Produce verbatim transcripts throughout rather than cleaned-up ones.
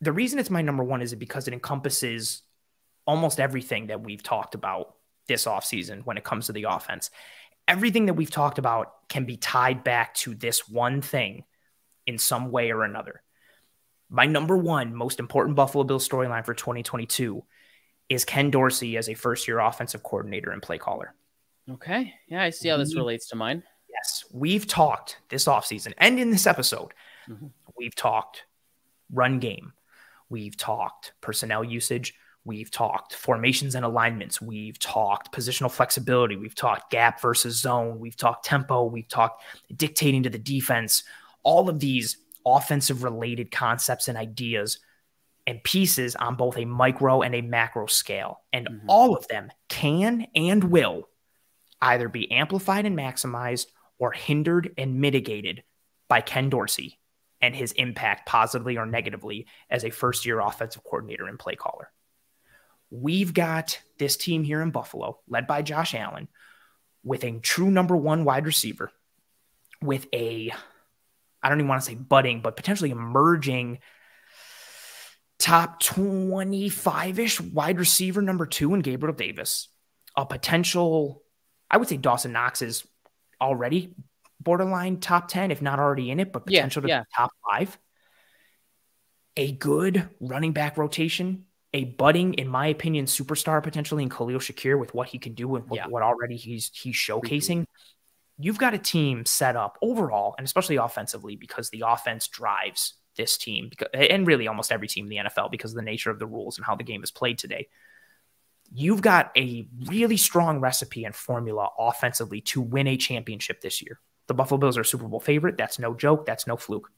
the reason it's my number one is because it encompasses almost everything that we've talked about this offseason when it comes to the offense. Everything that we've talked about can be tied back to this one thing in some way or another. My number one most important Buffalo Bills storyline for twenty twenty-two is Ken Dorsey as a first-year offensive coordinator and play caller. Okay. Yeah, I see how this relates to mine. Yes. We've talked this offseason and in this episode, mm-hmm. we've talked run game. We've talked personnel usage. We've talked formations and alignments. We've talked positional flexibility. We've talked gap versus zone. We've talked tempo. We've talked dictating to the defense. All of these offensive related concepts and ideas and pieces on both a micro and a macro scale. And mm-hmm. all of them can and will either be amplified and maximized or hindered and mitigated by Ken Dorsey and his impact positively or negatively as a first-year offensive coordinator and play caller. We've got this team here in Buffalo, led by Josh Allen, with a true number one wide receiver, with a, I don't even want to say budding, but potentially emerging top twenty-five-ish wide receiver number two in Gabriel Davis, a potential... I would say Dawson Knox is already borderline top ten, if not already in it, but potential yeah, yeah. to be top five. A good running back rotation, a budding, in my opinion, superstar potentially in Khalil Shakir with what he can do and what, yeah. what already he's he's showcasing. You've got a team set up overall, and especially offensively, because the offense drives this team, because, and really almost every team in the N F L, because of the nature of the rules and how the game is played today. You've got a really strong recipe and formula offensively to win a championship this year. The Buffalo Bills are a Super Bowl favorite. That's no joke. That's no fluke.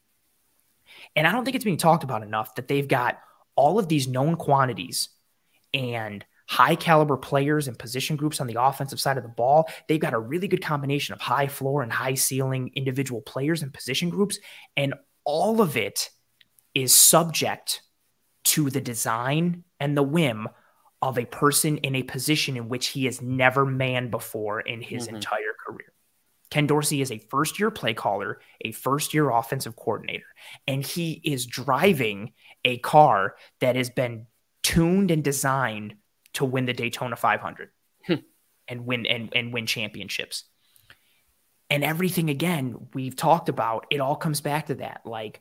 And I don't think it's being talked about enough that they've got all of these known quantities and high caliber players and position groups on the offensive side of the ball. They've got a really good combination of high floor and high ceiling individual players and position groups. And all of it is subject to the design and the whim of a person in a position in which he has never manned before in his mm-hmm. entire career. Ken Dorsey is a first-year play caller, a first-year offensive coordinator, and he is driving a car that has been tuned and designed to win the Daytona five hundred hmm. and win and, and win championships. And everything, again, we've talked about, it all comes back to that, like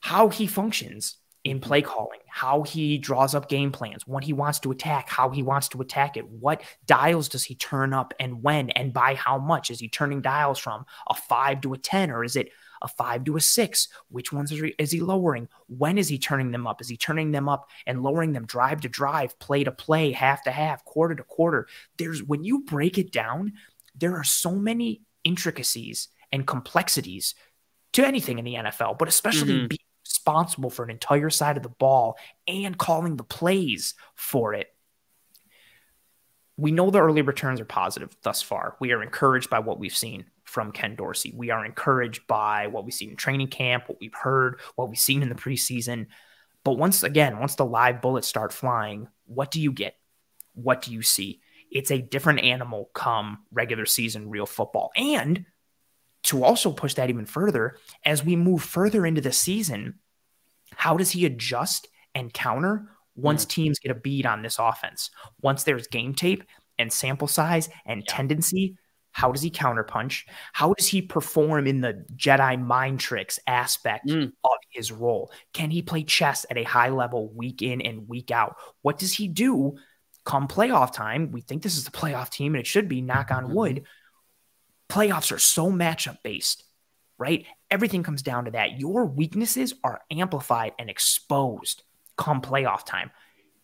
how he functions in play calling, how he draws up game plans, what he wants to attack, how he wants to attack it, what dials does he turn up and when and by how much. Is he turning dials from a five to a ten, or is it a five to a six? Which ones is he lowering? When is he turning them up? Is he turning them up and lowering them drive to drive, play to play, half to half, quarter to quarter? There's, when you break it down, there are so many intricacies and complexities to anything in the N F L, but especially mm-hmm. being responsible for an entire side of the ball and calling the plays for it. We know the early returns are positive thus far. We are encouraged by what we've seen from Ken Dorsey. We are encouraged by what we've seen in training camp, what we've heard, what we've seen in the preseason. But once again, once the live bullets start flying, what do you get? What do you see? It's a different animal come regular season, real football. And to also push that even further, as we move further into the season, how does he adjust and counter once mm-hmm. teams get a bead on this offense? Once there's game tape and sample size and yeah. tendency, how does he counterpunch? How does he perform in the Jedi mind tricks aspect mm. of his role? Can he play chess at a high level week in and week out? What does he do come playoff time? We think this is the playoff team, and it should be, knock on mm-hmm. wood. Playoffs are so matchup based, right? Everything comes down to that. Your weaknesses are amplified and exposed come playoff time.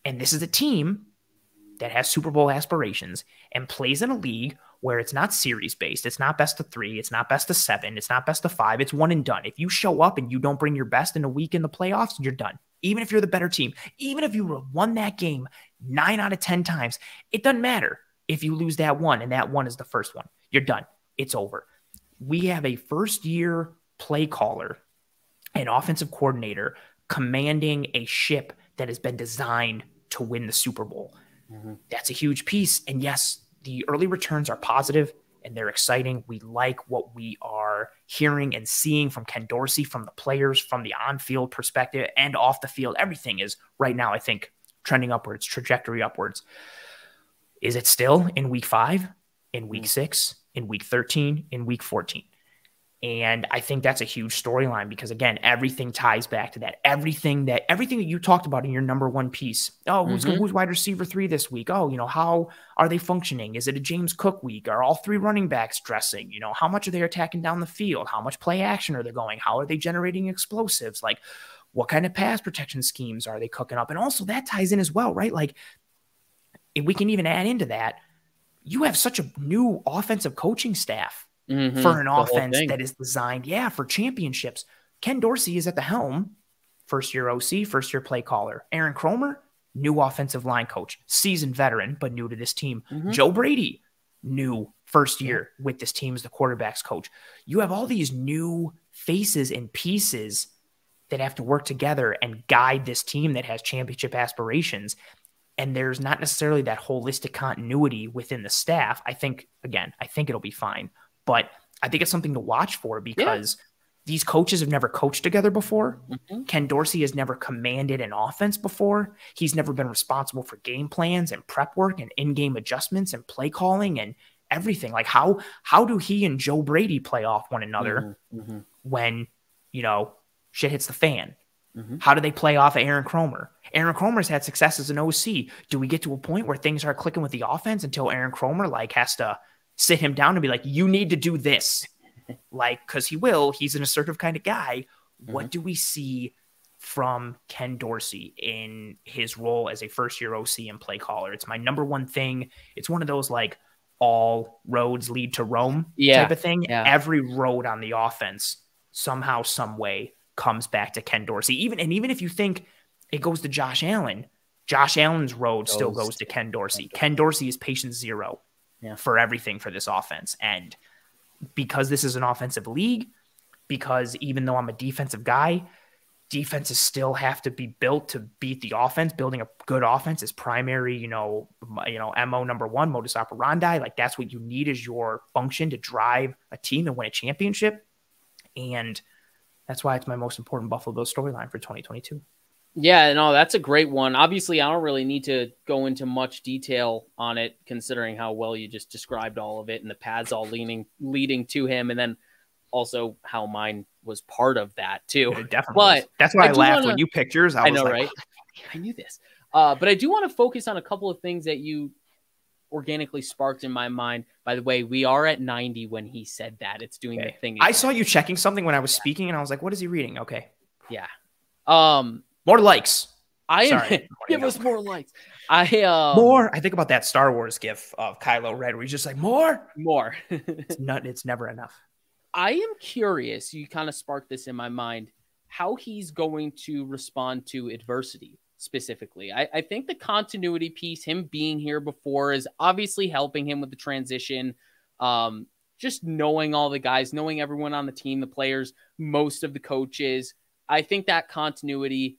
And this is a team that has Super Bowl aspirations and plays in a league where it's not series based. It's not best of three. It's not best of seven. It's not best of five. It's one and done. If you show up and you don't bring your best in a week in the playoffs, you're done. Even if you're the better team, even if you won that game nine out of ten times, it doesn't matter if you lose that one and that one is the first one. You're done. It's over. We have a first-year play caller, an offensive coordinator, commanding a ship that has been designed to win the Super Bowl. Mm-hmm. That's a huge piece. And yes, the early returns are positive and they're exciting. We like what we are hearing and seeing from Ken Dorsey, from the players, from the on-field perspective and off the field. Everything is right now, I think, trending upwards, trajectory upwards. Is it still in week five, in week six, in week thirteen, in week fourteen? And I think that's a huge storyline because, again, everything ties back to that. Everything that everything that you talked about in your number one piece. Oh, who's, mm-hmm. who's wide receiver three this week? Oh, you know, how are they functioning? Is it a James Cook week? Are all three running backs dressing? You know, how much are they attacking down the field? How much play action are they going? How are they generating explosives? Like, what kind of pass protection schemes are they cooking up? And also that ties in as well, right? Like, if we can even add into that, you have such a new offensive coaching staff. Mm-hmm. For an offense that is designed, yeah, for championships. Ken Dorsey is at the helm, first-year O C, first-year play caller. Aaron Cromer, new offensive line coach, seasoned veteran, but new to this team. Mm-hmm. Joe Brady, new first year with this team as the quarterback's coach. You have all these new faces and pieces that have to work together and guide this team that has championship aspirations. And there's not necessarily that holistic continuity within the staff. I think, again, I think it'll be fine. But I think it's something to watch for because yeah. these coaches have never coached together before. Mm-hmm. Ken Dorsey has never commanded an offense before. He's never been responsible for game plans and prep work and in-game adjustments and play calling and everything. Like how, how do he and Joe Brady play off one another mm-hmm. when, you know, shit hits the fan? Mm-hmm. How do they play off of Aaron Cromer? Aaron Cromer's had success as an O C. Do we get to a point where things are clicking with the offense until Aaron Cromer like has to sit him down and be like, you need to do this. Like, cause he will, he's an assertive kind of guy. Mm-hmm. What do we see from Ken Dorsey in his role as a first year O C and play caller? It's my number one thing. It's one of those like all roads lead to Rome yeah. type of thing. Yeah. Every road on the offense somehow, some way comes back to Ken Dorsey. Even, and even if you think it goes to Josh Allen, Josh Allen's road goes still goes to Ken Dorsey. Ken Dorsey is patient zero. Yeah. For everything for this offense. And because this is an offensive league, because even though I'm a defensive guy, defenses still have to be built to beat the offense. Building a good offense is primary, you know, you know, M O number one, modus operandi. Like that's what you need is your function to drive a team and win a championship. And that's why it's my most important Buffalo Bills storyline for twenty twenty-two. Yeah, no, that's a great one. Obviously, I don't really need to go into much detail on it, considering how well you just described all of it and the paths all leaning leading to him, and then also how mine was part of that too. It definitely but was. That's why I, I laughed wanna, when you picked yours. I, I was know, like, right? I knew this, uh, but I do want to focus on a couple of things that you organically sparked in my mind. By the way, we are at ninety when he said that. It's doing okay. the thing. I saw you checking something when I was yeah. speaking, and I was like, "What is he reading?" Okay, yeah. Um. More likes. I am, give us more likes. I um, more. I think about that Star Wars gif of Kylo Ren, where he's just like more, more. It's not. It's never enough. I am curious. You kind of sparked this in my mind. How he's going to respond to adversity specifically. I, I think the continuity piece, him being here before, is obviously helping him with the transition. Um, just knowing all the guys, knowing everyone on the team, the players, most of the coaches. I think that continuity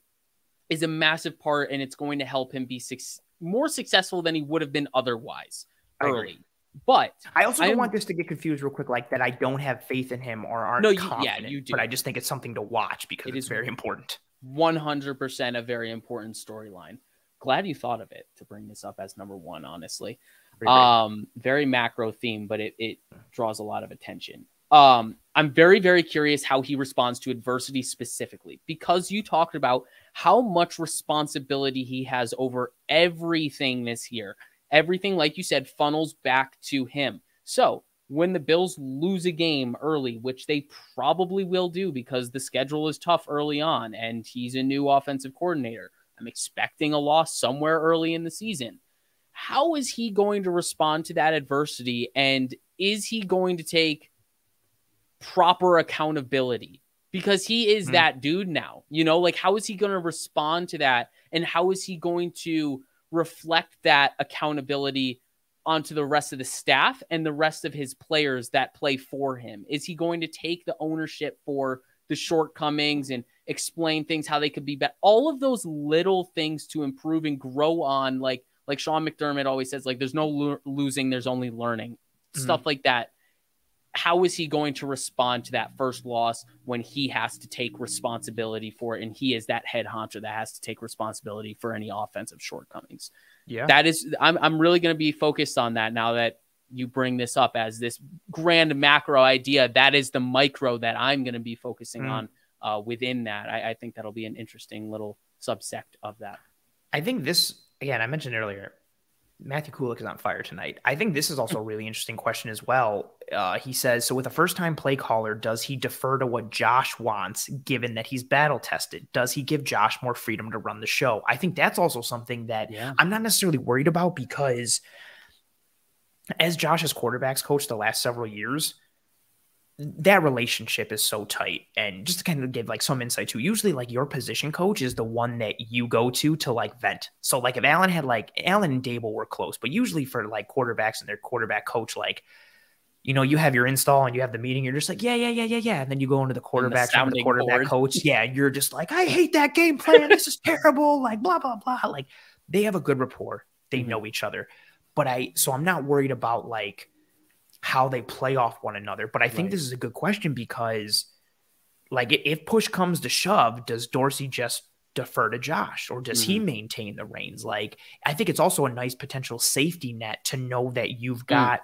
is a massive part, and it's going to help him be su more successful than he would have been otherwise early. But I also don't I'm, want this to get confused real quick, like that I don't have faith in him or aren't no, you, confident, yeah, you do. But I just think it's something to watch because it it's is very important. one hundred percent a very important storyline. Glad you thought of it to bring this up as number one, honestly. Very, um, very macro theme, but it, it draws a lot of attention. Um, I'm very, very curious how he responds to adversity specifically, because you talked about how much responsibility he has over everything this year. Everything, like you said, funnels back to him. So when the Bills lose a game early, which they probably will do because the schedule is tough early on and he's a new offensive coordinator, I'm expecting a loss somewhere early in the season. How is he going to respond to that adversity? And is he going to take proper accountability, because he is mm. that dude now, you know, like how is he going to respond to that? And how is he going to reflect that accountability onto the rest of the staff and the rest of his players that play for him? Is he going to take the ownership for the shortcomings and explain things, how they could be better? All of those little things to improve and grow on, like, like Sean McDermott always says, like, there's no lo losing. There's only learning. stuff mm. like that. How is he going to respond to that first loss when he has to take responsibility for it? And he is that head honcho that has to take responsibility for any offensive shortcomings. Yeah, that is, I'm, I'm really going to be focused on that now that you bring this up as this grand macro idea. That is the micro that I'm going to be focusing mm. on uh, within that. I, I think that'll be an interesting little subsect of that. I think this, again, I mentioned earlier, Matthew Kulik is on fire tonight. I think this is also a really interesting question as well. Uh, he says, so with a first-time play caller, does he defer to what Josh wants, given that he's battle-tested? Does he give Josh more freedom to run the show? I think that's also something that yeah. I'm not necessarily worried about, because as Josh's quarterback's coach the last several years, that relationship is so tight. And just to kind of give like some insight to, usually like your position coach is the one that you go to to like vent. So like if Allen had like Allen and Daboll were close, but usually for like quarterbacks and their quarterback coach, like, you know, you have your install and you have the meeting. You're just like, yeah, yeah, yeah, yeah, yeah. And then you go into the quarterback, the, the quarterback board. coach. Yeah. You're just like, I hate that game plan. This is terrible. Like blah, blah, blah. Like they have a good rapport. They mm-hmm. know each other, but I, so I'm not worried about like how they play off one another. But I think right. this is a good question, because like if push comes to shove, does Dorsey just defer to Josh, or does mm-hmm. he maintain the reins? Like, I think it's also a nice potential safety net to know that you've got mm.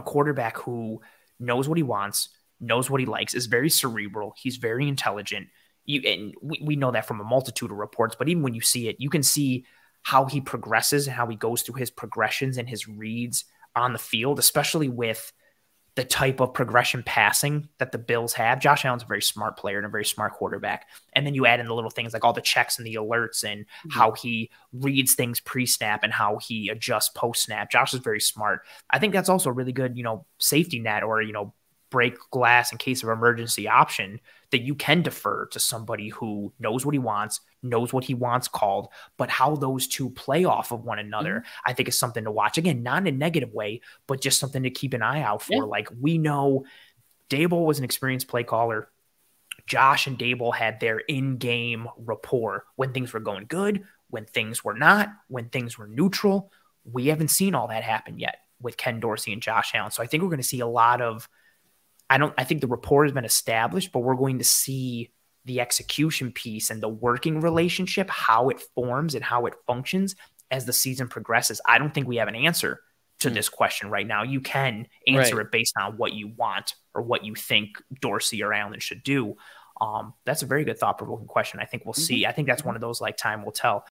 a quarterback who knows what he wants, knows what he likes, is very cerebral. He's very intelligent. You, and we, we know that from a multitude of reports, but even when you see it, you can see how he progresses and how he goes through his progressions and his reads on the field, especially with the type of progression passing that the Bills have. Josh Allen's a very smart player and a very smart quarterback. And then you add in the little things like all the checks and the alerts and mm-hmm. how he reads things pre-snap and how he adjusts post-snap. Josh is very smart. I think that's also a really good, you know, safety net, or, you know, break glass in case of emergency option, that you can defer to somebody who knows what he wants, knows what he wants called, but how those two play off of one another, mm-hmm. I think is something to watch. Again, not in a negative way, but just something to keep an eye out for. Yeah. Like we know Daboll was an experienced play caller. Josh and Daboll had their in-game rapport when things were going good, when things were not, when things were neutral. We haven't seen all that happen yet with Ken Dorsey and Josh Allen. So I think we're going to see a lot of, I don't, I think the rapport has been established, but we're going to see the execution piece and the working relationship, how it forms and how it functions as the season progresses. I don't think we have an answer to mm. this question right now. You can answer right. it based on what you want or what you think Dorsey or Allen should do. Um, that's a very good thought-provoking question. I think we'll mm-hmm. see. I think that's one of those like time will tell.